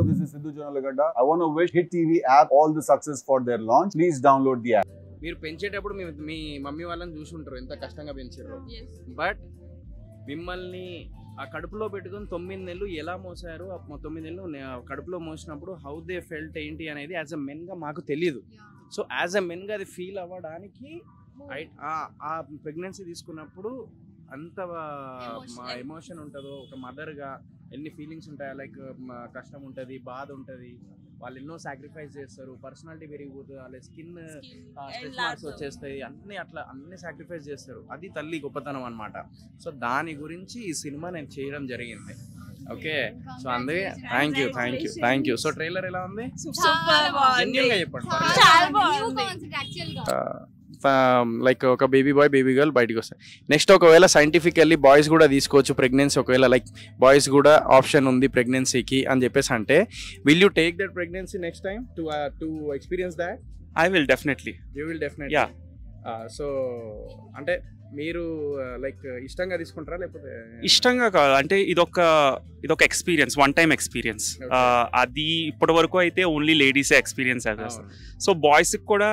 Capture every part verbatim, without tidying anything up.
Hello, this is Sidhu Jhanalagadha. I want to wish Hit T V app all the success for their launch. Please download the app. You but how they felt. So as a men, they feel about pregnancy. Anta ma emotion untado oka mother ga enni feelings untaya like kashtam untadi baad untadi vallu enno sacrifice chestaru personality perigipothu alla skin stress marks vachestayi anni atla anni sacrifice chestaru adi talli gopatanam anamata so daani gurinchi ee cinema nenu cheyaram jarigindi okay so andhe thank you thank you thank you so trailer ela undi super genuine ga cheppandi chaala bagundi actually ga Um, like okay, baby boy, baby girl, bite goes. Next, okay, scientifically boys guda theesukochu pregnancy okay, like boys guda option undi pregnancy ki ani cheppesi ante. Will you take that pregnancy next time to uh, to experience that? I will definitely. You will definitely. Yeah. Uh, so ante meeru uh, like ishtanga iskuntara lepothe ishtanga kaadu ante idoka idoka experience one time experience adi ippudu varaku aithe only ladies experience chestaru so boys ki kuda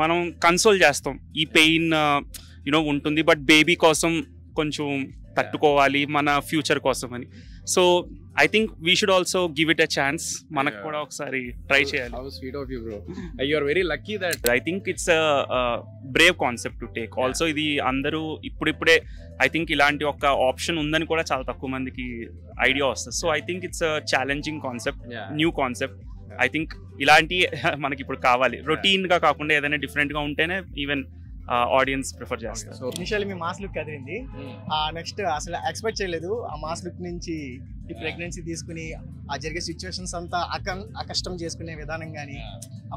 manam console chestam ee pain you know untundi but baby kosam koncham tattukovali mana future kosam ani so I think we should also give it a chance. Manak yeah. Koda oksari try cheyali. How sweet of you, bro. You are very lucky that. I think it's a, a brave concept to take. Yeah. Also, idi andaru ippudu ippude I think ilanti oka option undani kuda chaala takku mandiki idea ostadi. So I think it's a challenging concept, yeah. New concept. Yeah. I think ilanti manaki ippudu kavali. Routine ga kaakunda edaina different ga untene even Uh, audience prefer just okay, so initially me mass look kadirindi uh, next asala expect cheyaledu aa mass look nunchi ee pregnancy teeskuni aa jarige situations anta akashtam cheskune vidhanam gaani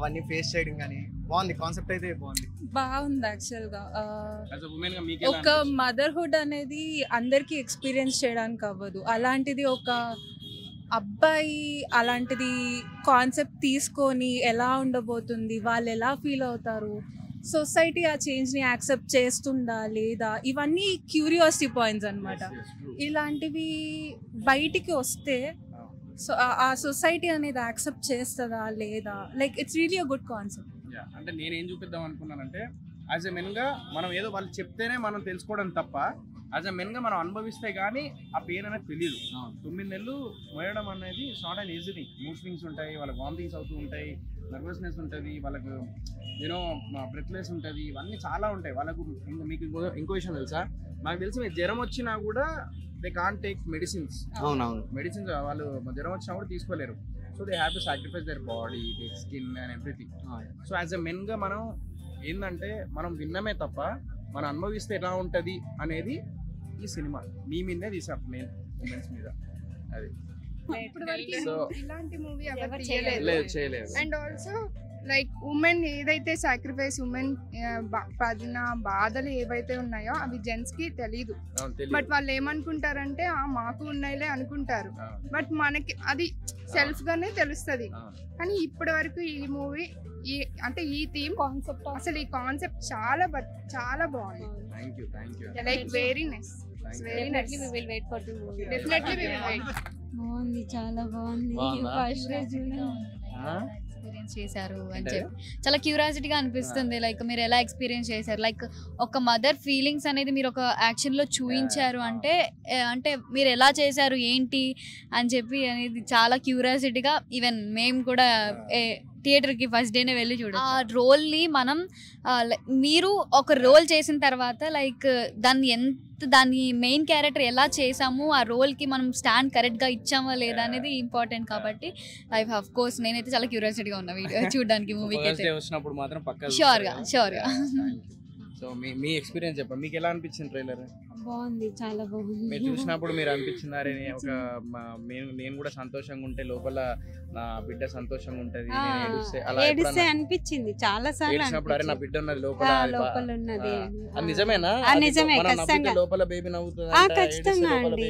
avanni face cheyadam gaani baagundi concept aithe baagundi baagundi actually ga as a woman ga meekela oka motherhood anedi andarki experience cheyadaniki avvadu alantidi oka అబ్బాయి అలాంటిది concept తీసుకొని ఎలా ఉండబోతుంది వాళ్ళు ఎలా feel అవుతారు society ఆ చేంజ్ని accept చేస్తుందా లేదా ఇవన్నీ క్యూరియాసిటీ పాయింట్స్ అన్నమాట ఇలాంటివి బయటికి వస్తే సో ఆ సొసైటీ అనేది యాక్సెప్ట్ చేస్తుందా లేదా like it's really a good concept అంటే నేనేం చూపిద్దాం అనుకున్నానంటే యాజ్ ఎ మెన్గా మనం ఏదో వాళ్ళు చెప్తేనే మనం తెలుసుకోవడం తప్ప యాజ్ అ మెన్గా మనం అనుభవిస్తే కానీ ఆ పెయిన్ అనేది తెలియదు తొమ్మిది నెలలు మోయడం అనేది it's not an easy thing mood swings ఉంటాయి వాళ్ళకి వామిటింగ్స్ అవుతూ ఉంటాయి నర్వస్నెస్ ఉంటుంది వాళ్ళకు యూనో బ్రెత్లెస్ ఉంటుంది ఇవన్నీ చాలా ఉంటాయి వాళ్ళకు మీకు ఇంకో ఇంకో విషయం తెలుసా నాకు తెలిసి మీరు జ్వరం వచ్చినా కూడా దే కాంట్ టేక్ మెడిసిన్స్ అవునవును మెడిసిన్స్ వాళ్ళు జ్వరం వచ్చినా కూడా తీసుకోలేరు so they have to sacrifice their body they skin and everything so as a మెన్గా మనం ఏంటంటే మనం విన్నమే తప్ప మనం అనుభవిస్తే ఎలా ఉంటుంది అనేది ఈ సినిమా మీ మీదే తీసాం మెయిన్ ఉమెన్స్ మీద అది ఇలాంటి మూవీ ఎవరు చేయలేదు అండ్ ఆల్సో లైక్ ఉమెన్ ఏదైతే సాక్రిఫైస్ ఉమెన్ పడిన బాధలు ఏవైతే ఉన్నాయో అవి జెంట్స్ కి తెలీదు బట్ వాళ్ళు ఏమనుకుంటారంటే ఆ మాకు ఉన్నాయిలే అనుకుంటారు బట్ మనకి అది సెల్ఫ్ గానే తెలుస్తుంది కానీ ఇప్పటి వరకు ఈ మూవీ ఈ అంటే ఈ థీమ్ కాన్సెప్ట్ అసలు ఈ కాన్సెప్ట్ చాలా చాలా బాగుంది like very nice very nice we will wait for the movie definitely we will wait బాగుంది చాలా బాగుంది ఫస్ట్ డే చూడండి ఎక్స్పీరియన్స్ చేశారు అని చెప్పి చాలా క్యూరియాసిటీగా అనిపిస్తుంది లైక్ మీరు ఎలా ఎక్స్పీరియన్స్ చేశారు లైక్ ఒక మదర్ ఫీలింగ్స్ అనేది మీరు ఒక యాక్షన్లో చూపించారు అంటే అంటే మీరు ఎలా చేశారు ఏంటి అని చెప్పి అనేది చాలా క్యూరియాసిటీగా ఈవెన్ మేము కూడా థియేటర్కి ఫస్ట్ డేనే వెళ్ళి చూడండి ఆ రోల్ని మనం మీరు ఒక రోల్ చేసిన తర్వాత లైక్ దాన్ని ఎంత దాని మెయిన్ క్యారెక్టర్ ఎలా చేసాము ఆ రోల్కి మనం స్టాండ్ కరెక్ట్గా ఇచ్చామా లేదా అనేది ఇంపార్టెంట్ కాబట్టి ఐ ఆఫ్ కోర్స్ నేనైతే చాలా క్యూరియాసిటీగా ఉన్నా వీడియో చూడడానికి మూవీకి అయితే వచ్చినప్పుడు మాత్రం పక్కా షూర్గా షూర్గా సో మీ మీ ఎక్స్పీరియన్స్ చెప్పండి మీకు ఎలా అనిపించింది ట్రైలర్ బాగుంది చాలా బాగుంది మీరు చూసినప్పుడు మీరు అనిపించిందారే ఒక నేను కూడా సంతోషంగా ఉంటే లోపల నా బిడ్డ సంతోషంగా ఉంటది నేను ఏడుస్తే అలా ఏడుస్తే అనిపించింది చాలా సార్లు అనిపించింది నా బిడ్డ ఉన్నది లోపల లోపల ఉన్నది అది నిజమేనా మన బిడ్డ లోపల బేబీ నవ్వుతది ఆ కచ్చితంగా అండి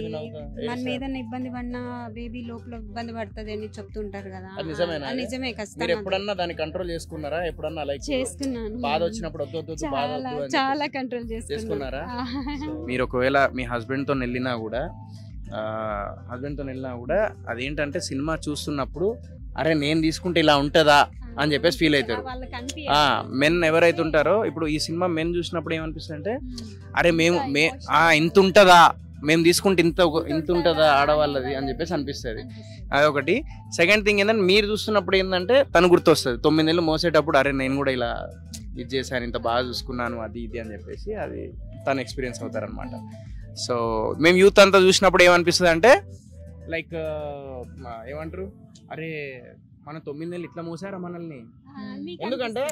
మన ఏదైనా ఇబ్బంది పడినా బేబీ లోపల ఇబ్బంది పడతది అని చెప్తుంటారు కదా అది నిజమేనా అది నిజమే కచ్చితంగా మీరు ఎప్పుడన్నా దాన్ని కంట్రోల్ చేసుకున్నారా ఎప్పుడన్నా లైక్ చేసుకున్నాను బాధ వచ్చినప్పుడు ఒద్దొద్దు బాధ చాలా కంట్రోల్ చేసుకున్నారా మీరు ఒకవేళ మీ హస్బెండ్ తో వెళ్ళినా కూడా హస్బెండ్తో వెళ్ళినా కూడా అదేంటంటే సినిమా చూస్తున్నప్పుడు అరే నేను తీసుకుంటే ఇలా ఉంటుందా అని చెప్పేసి ఫీల్ అవుతారు. మెన్ ఎవరైతే ఉంటారో ఇప్పుడు ఈ సినిమా మెన్ చూసినప్పుడు ఏమనిపిస్తుంది అంటే అరే మేము మే ఇంత ఉంటుందా, మేము తీసుకుంటే ఇంత ఇంత ఉంటుందా ఆడవాళ్ళది అని చెప్పేసి అనిపిస్తుంది. అదొకటి. సెకండ్ థింగ్ ఏంటంటే మీరు చూస్తున్నప్పుడు ఏంటంటే తను గుర్తు వస్తుంది, తొమ్మిది నెలలు మోసేటప్పుడు అరే నేను కూడా ఇలా ఇది చేశాను, ఇంత బాగా చూసుకున్నాను, అది ఇది అని చెప్పేసి అది తను ఎక్స్పీరియన్స్ అవుతారు అనమాట. సో మేము యూత్ అంతా చూసినప్పుడు ఏమనిపిస్తుంది అంటే లైక్ ఏమంటారు అరే మన తొమ్మిది నెలలు ఇట్లా మోసారా మనల్ని, ఎందుకంటే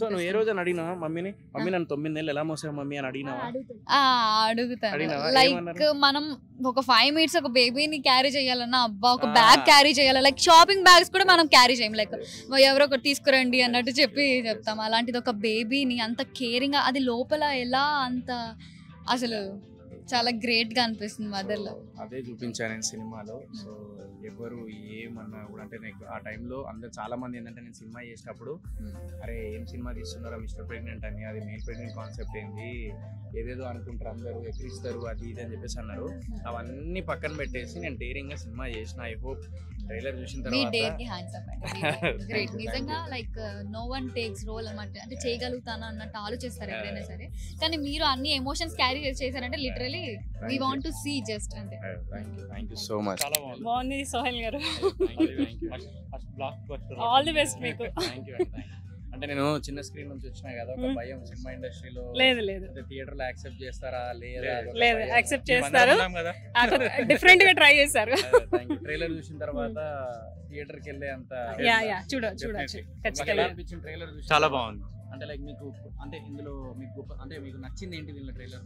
సో నువ్వు ఏ రోజు అని అడిగినావా మమ్మీని, మమ్మీ నన్ను తొమ్మిది నెలలు ఎలా మోసావు మమ్మీ అని అడిగినావా? అడుగుతాను. లైక్ మనం ఒక ఫైవ్ మినిట్స్ ఒక బేబీని క్యారీ చేయాలన్నా అబ్బా ఒక బ్యాగ్ క్యారీ చేయాలి, లైక్ షాపింగ్ బ్యాగ్స్ కూడా మనం క్యారీ చేయం, లైక్ ఎవరో ఒకటి తీసుకురండి అన్నట్టు చెప్పి చెప్తాం. అలాంటిది ఒక బేబీని అంత కేరింగ్ అది లోపల ఎలా అంత అసలు చాలా గ్రేట్ గా అనిపిస్తుంది మదర్ లవ్. అదే చూపించాను సినిమాలో. సో ఎవరు ఏమన్నా కూడా అంటే నాకు ఆ టైంలో అందరు చాలా మంది ఏంటంటే నేను సినిమా చేసేటప్పుడు అరే ఏం సినిమా తీస్తున్నారా మిస్టర్ ప్రెగ్నెంట్ అని, అది మేల్ ప్రెగ్నెంట్ కాన్సెప్ట్ ఏంది ఏదేదో అనుకుంటారు అందరూ, ఎక్కిరిస్తారు అది ఇది అని చెప్పేసి అన్నారు. అవన్నీ పక్కన పెట్టేసి నేను డేరింగ్ గా సినిమా చేసిన. ఐ హోప్ ట్రైలర్ చూసిన తర్వాత నిజంగా like no one takes role అన్నమాట, అంటే చేయగలుగుతానా అన్నట్టు ఆలోచిస్తారు ఎవరైనా సరే, కానీ మీరు అన్ని ఎమోషన్స్ క్యారీ చేశారంటే literally we want to see just అంతే. Thank you thank you so much. బాగుంది సోహెల్ గారు, ఫస్ట్ బ్లాక్ కొట్టారు, ఆల్ ది బెస్ట్ మీకు. థాంక్యూ అండి. అంటే నేను చిన్న స్క్రీన్ నుంచి వచ్చినా కదా ఒక భయం సినిమా ఇండస్ట్రీలో. లేదు లేదు థియేటర్ లో యాక్సెప్ట్ చేస్తారా లేదా? లేదు యాక్సెప్ట్ చేస్తారు, డిఫరెంట్ గా ట్రై చేస్తారు. ట్రైలర్ చూసిన తర్వాత థియేటర్ కి వెళ్ళే అంత యా యా చూడ చూడొచ్చు ఖచ్చితంగా అనిపించింది. ట్రైలర్ చాలా బాగుంది. అంటే లైక్ మీకు అంటే ఇందులో మీకు అంటే మీకు నచ్చింది ఏంటి దీనిలో? ట్రైలర్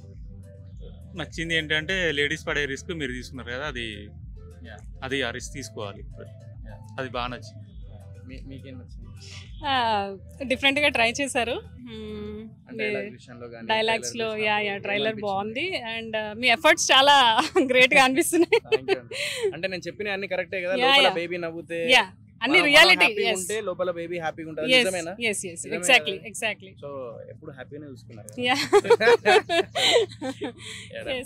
నచ్చింది ఏంటంటే లేడీస్ పడే రిస్క్ మీరు తీసుకున్నారు కదా, అది అది ఆ రిస్క్ తీసుకోవాలి, అది బాగా నచ్చింది. డిఫరెంట్ గా ట్రై చేశారు డైలాగ్స్ లో. యా యా ట్రైలర్ బాగుంది అండ్ మీ ఎఫర్ట్స్ చాలా గ్రేట్ గా అనిపిస్తున్నాయి. అంటే నేను చెప్పిన అన్ని కరెక్టే కదా, లోపల బేబీ నవ్వుతే అన్ని రియాలిటీ ఉంటే లోపల బేబీ హ్యాపీగా ఉంటది, నిజమేనా? yes yes exactly exactly. So ఎప్పుడు హ్యాపీనే చూసుకున్నారు.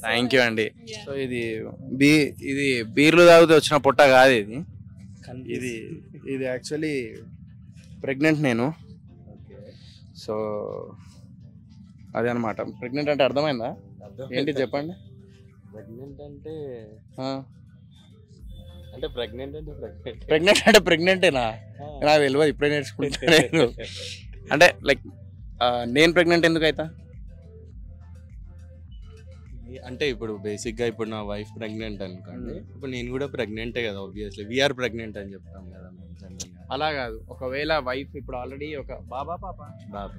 థాంక్యూ అండి. సో ఇది బీ ఇది బీర్లు తాగితే వచ్చిన పొట్ట కాదు, ఇది ఇది ఇది యాక్చువల్లీ ప్రెగ్నెంట్ నేను. సో అదే అనమాట. ప్రెగ్నెంట్ అంటే అర్థమైందా ఏంటి చెప్పండి? ప్రెగ్నెంట్ అంటే అంటే ప్రెగ్నెంట్ అంటే ప్రెగ్నెంట్ ప్రెగ్నెంట్ అంటే ప్రెగ్నెంటేనా? నాకు తెలియదు, ఇప్పుడే నేర్చుకుంటాను. అంటే లైక్ నేను ప్రెగ్నెంట్ ఎందుకు అవుతా అంటే ఇప్పుడు బేసిక్గా ఇప్పుడు నా వైఫ్ ప్రెగ్నెంట్ అనుకోండి, ఇప్పుడు నేను కూడా ప్రెగ్నెంటే కదా, ఆబ్వియస్లీ వీఆర్ ప్రెగ్నెంట్ అని చెప్తాం కదా. అలా కాదు, ఒకవేళ వైఫ్ ఇప్పుడు ఆల్రెడీ ఒక బాబా పాప బాబా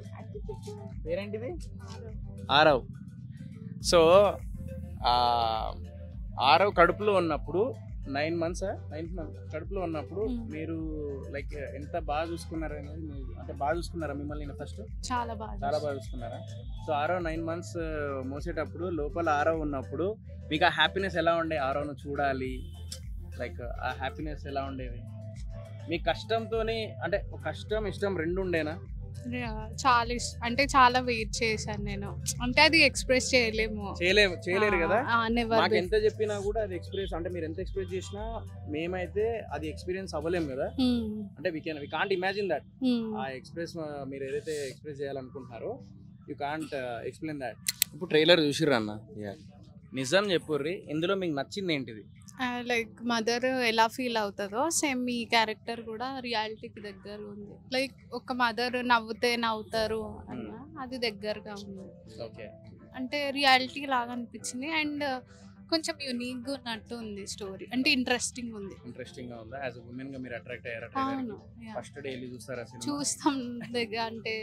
పేరేంటిది ఆరవ్. సో ఆరవ్ కడుపులో ఉన్నప్పుడు నైన్ మంత్స్ నైన్త్ మంత్ కడుపులో ఉన్నప్పుడు మీరు లైక్ ఎంత బాగా చూసుకున్నారు అనేది, అంటే బాగా చూసుకున్నారా మిమ్మల్ని ఫస్ట్? చాలా బాగా చాలా బాగా చూసుకున్నారా. సో ఆరో నైన్ మంత్స్ మోసేటప్పుడు లోపల ఆరో ఉన్నప్పుడు మీకు ఆ హ్యాపీనెస్ ఎలా ఉండే? ఆరోను చూడాలి లైక్ ఆ హ్యాపీనెస్ ఎలా ఉండేది మీ కష్టంతోని? అంటే కష్టం ఇష్టం రెండు ఉండేనా? చాలా అంటే చాలా వెయిట్ చేశాను నేను, అంటే అది ఎక్స్ప్రెస్ చేయలేము చేయలేరు కదా. నాకు ఎంత చెప్పినా కూడా అది ఎక్స్ప్రెస్ అంటే మీరు ఎంత ఎక్స్ప్రెస్ చేసినా మేమైతే అది ఎక్స్పీరియన్స్ అవ్వలేము కదా. అంటే we can we can't imagine that. ఆ ఎక్స్ప్రెస్ మీరు ఏదైతే ఎక్స్ప్రెస్ చేయాలనుకుంటున్నారో యూ కాంట్ ఎక్స్ప్లెయిన్ దట్. ఇప్పుడు ట్రైలర్ చూసిర్రు అన్న, నిజం చెప్పుర్రి ఇందులో మీకు నచ్చింది ఏంటిది? లైక్ మదర్ ఎలా ఫీల్ అవుతుందో సేమ్ మీ క్యారెక్టర్ కూడా రియాలిటీకి దగ్గర ఉంది. లైక్ ఒక మదర్ నవ్వుతే నవ్వుతారు అన్న అది దగ్గరగా ఉంది, అంటే రియాలిటీ లాగా అనిపించింది. అండ్ కొంచెం యూనిక్ గా ఉన్నట్టు ఉంది స్టోరీ, అంటే ఇంట్రెస్టింగ్ ఉంది. ఇంట్రెస్టింగ్ గా ఉందా? యాజ్ ఎ వుమెన్ గా మీరు అట్రాక్ట్ అయ్యారా? ఫస్ట్ డే ఎల్లి చూస్తారా సినిమా? చూస్తాం దగ్గర, అంటే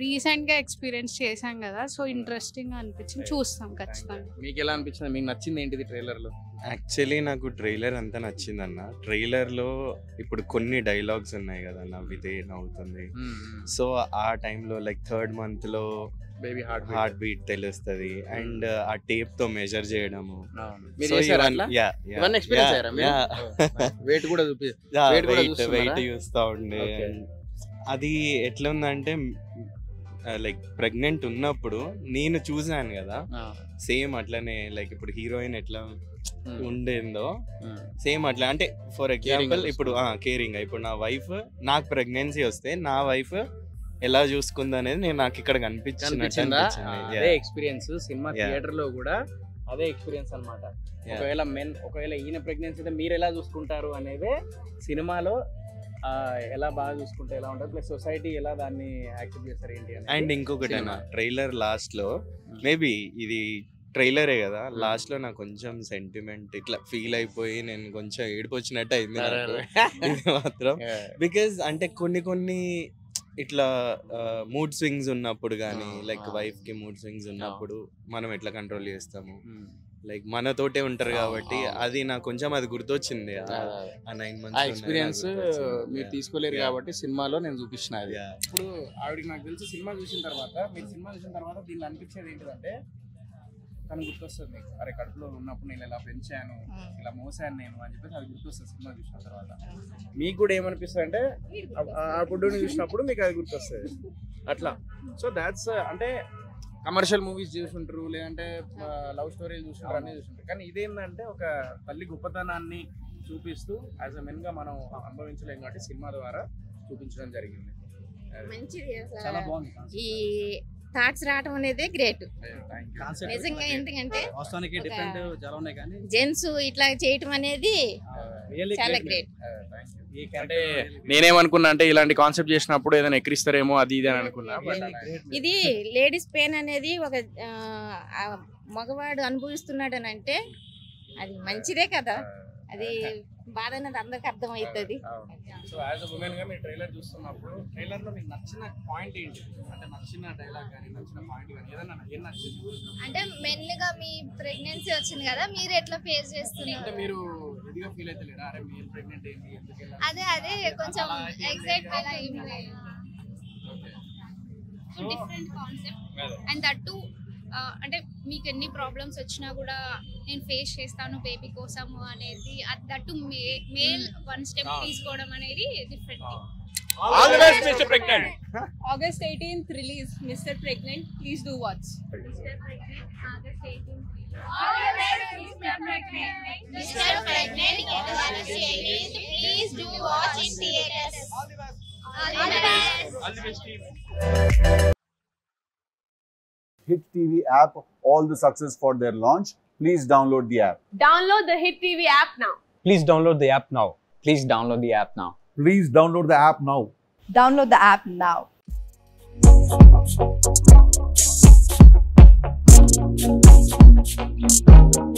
రీసెంట్ గా ఎక్స్పీరియన్స్ చేశాం కదా, సో ఇంట్రెస్టింగ్ అనిపించింది, చూస్తాం ఖచ్చితంగా. మీకు ఎలా అనిపించింది? మీకు నచ్చింది ఏంటిది ట్రైలర్ లో? యాక్చువల్లీ నాకు ట్రైలర్ అంతా నచ్చింది అన్న. ట్రైలర్ లో ఇప్పుడు కొన్ని డైలాగ్స్ ఉన్నాయి కదా నవ్వితే నవ్వుతుంది, సో ఆ టైంలో లైక్ థర్డ్ మంత్ లో బేబీ హార్ట్ హార్ట్ బీట్ తెలుస్తుంది అండ్ ఆ టేప్ తో మెజర్ చేయడము. వెయిట్ చూస్తా ఉండే అది ఎట్లా ఉందంటే లైక్ ప్రెగ్నెంట్ ఉన్నప్పుడు నేను చూసాను కదా, సేమ్ అట్లనే లైక్ ఇప్పుడు హీరోయిన్ ఎట్లా ఉండేందో సేమ్ అట్లా. అంటే ఫర్ ఎగ్జాంపుల్ ఇప్పుడు కేరింగ్, ఇప్పుడు నా వైఫ్ నాకు ప్రెగ్నెన్సీ వస్తే నా వైఫ్ ఎలా చూసుకుంది అనేది నేను నాకు ఇక్కడ కనిపించింది. ఎక్స్పీరియన్స్ సినిమా థియేటర్ లో కూడా అదే ఎక్స్పీరియన్స్ అన్నమాట. ఒకవేళ మెన్ ఒకవేళ ఈయన ప్రెగ్నెన్సీ అయితే మీరు ఎలా చూసుకుంటారు అనేది సినిమాలో ఎలా బాగా చూసుకుంటే ఎలా ఉంటుంది, ప్లస్ సొసైటీ ఎలా దాన్ని యాక్సెప్ట్ చేస్తారు ఏంటి అని. అండ్ ఇంకొకటి ట్రైలర్ లాస్ట్ లో, మేబీ ఇది ట్రైలరే కదా, లాస్ట్ లో నాకు కొంచెం సెంటిమెంట్ ఇట్లా ఫీల్ అయిపోయి నేను కొంచెం ఏడిపోచ్చినట్టు అయింది ఇది మాత్రం. బికాజ్ అంటే కొన్ని కొన్ని ఇట్లా మూడ్ స్వింగ్స్ ఉన్నప్పుడు కానీ లైక్ వైఫ్ కి మూడ్ స్వింగ్స్ ఉన్నప్పుడు మనం ఎట్లా కంట్రోల్ చేస్తాము, లైక్ మనతోటే ఉంటారు కాబట్టి అది నాకు కొంచెం అది గుర్తొచ్చింది. ఆ నైన్ మంత్స్ ఎక్స్పీరియన్స్ మీరు తీసుకోలేరు కాబట్టి సినిమాలో నేను చూపించిన. ఇప్పుడు ఆవిడకి నాకు తెలిసి సినిమా చూసిన తర్వాత మీరు సినిమా చూసిన తర్వాత దీన్ని అనిపించేది ఏంటంటే తను గుర్తొస్తుంది, అరే కడుపులో ఉన్నప్పుడు నేను ఇలా పెంచాను ఇలా మోసాను నేను అని చెప్పేసి అది గుర్తొస్తుంది సినిమా చూసిన తర్వాత. మీకు కూడా ఏమనిపిస్తుంది అంటే ఆ బుడ్డుని చూసినప్పుడు మీకు అది గుర్తొస్తుంది అట్లా. సో దాట్స్ అంటే కమర్షియల్ మూవీస్ చూసుంటారు లేదంటే లవ్ స్టోరీలు చూసుంటారు అన్నీ చూసుంటారు, కానీ ఇదేంటంటే ఒక తల్లి గొప్పతనాన్ని చూపిస్తూ యాజ్ అ మెన్గా మనం అనుభవించలేము కాబట్టి సినిమా ద్వారా చూపించడం జరిగింది. మంచిది, చాలా బాగుంది. ఈ థాట్స్ రావడం అనేది గ్రేట్ నిజంగా, ఎందుకంటే జెంట్స్ ఇట్లా చేయటం అనేది చాలా గ్రేట్. అంటే నేనేమనుకున్నా అంటే ఇలాంటి కాన్సెప్ట్ చేసినప్పుడు ఏదైనా ఎక్కిరిస్తారేమో అది ఇది అని అనుకున్నా. ఇది లేడీస్ పెయిన్ అనేది ఒక మగవాడు అనుభవిస్తున్నాడు అని అంటే అది మంచిదే కదా, అది బాధ అనేది అందరికి అర్థం అవుతుంది. సో యాజ్ అ వుమెన్ గా మీరు ట్రైలర్ చూస్తున్నప్పుడు ట్రైలర్ లో మీకు నచ్చిన పాయింట్ ఏంటి అంటే, నచ్చిన డైలాగ్ కానీ నచ్చిన పాయింట్ కానీ ఏదైనా ఏం నచ్చింది అంటే? మెన్ గా మీ ప్రెగ్నెన్సీ వచ్చింది కదా, మీరు ఎట్లా ఫేస్ చేస్తున్నారు అంటే మీరు ఇదిగా ఫీల్ అయితే లేదా, అరే మీరు ప్రెగ్నెంట్ ఏంటి ఎందుకు, అదే అదే కొంచెం ఎక్సైట్మెంట్ అయింది. So different concept and that to అంటే మీకు ఎన్ని ప్రాబ్లమ్స్ వచ్చినా కూడా నేను ఫేస్ చేస్తాను బేబీ కోసము అనేది, అది దట్టు మేల్ వన్ స్టెప్ తీసుకోవడం అనేది different. August eighteenth release mister pregnant, please do watch. Hit T V app, all the success for their launch. Please download the app. Download the Hit T V app now. Please download the app now. Please download the app now. Please download the app now. Download the app now. Download the app now.